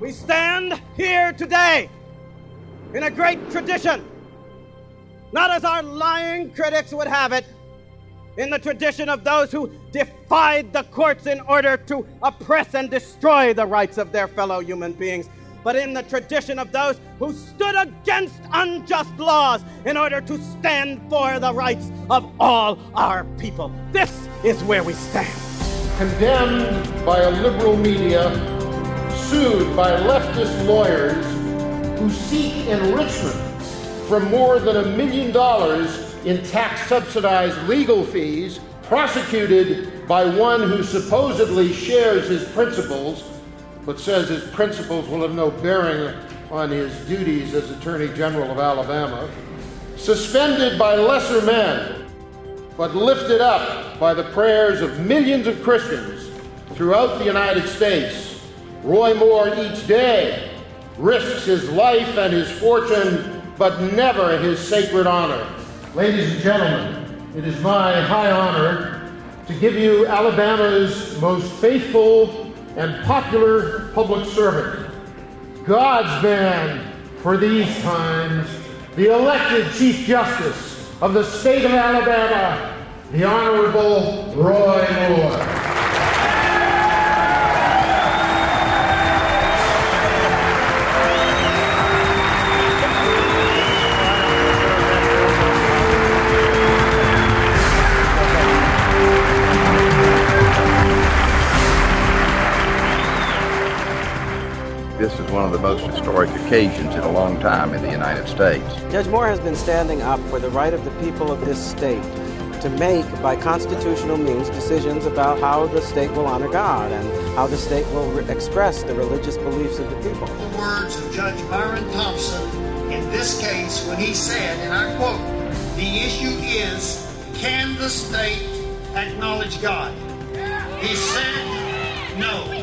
We stand here today in a great tradition, not as our lying critics would have it, in the tradition of those who defied the courts in order to oppress and destroy the rights of their fellow human beings, but in the tradition of those who stood against unjust laws in order to stand for the rights of all our people. This is where we stand. Condemned by a liberal media, sued by leftist lawyers who seek enrichment from more than $1 million in tax-subsidized legal fees, prosecuted by one who supposedly shares his principles, but says his principles will have no bearing on his duties as Attorney General of Alabama, suspended by lesser men, but lifted up by the prayers of millions of Christians throughout the United States. Roy Moore each day risks his life and his fortune, but never his sacred honor. Ladies and gentlemen, it is my high honor to give you Alabama's most faithful and popular public servant, God's man for these times, the elected Chief Justice of the State of Alabama, the Honorable Roy Moore. This is one of the most historic occasions in a long time in the United States. Judge Moore has been standing up for the right of the people of this state to make, by constitutional means, decisions about how the state will honor God and how the state will express the religious beliefs of the people. The words of Judge Byron Thompson in this case when he said, and I quote, "The issue is, can the state acknowledge God?" He said, no.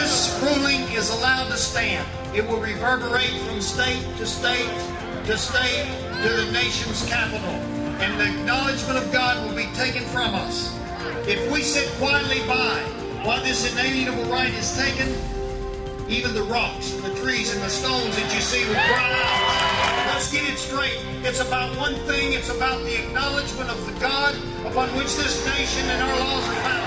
This ruling is allowed to stand. It will reverberate from state to state to state to the nation's capital, and the acknowledgement of God will be taken from us. If we sit quietly by while this inalienable right is taken, even the rocks and the trees and the stones that you see will cry out. Let's get it straight. It's about one thing. It's about the acknowledgement of the God upon which this nation and our laws are founded.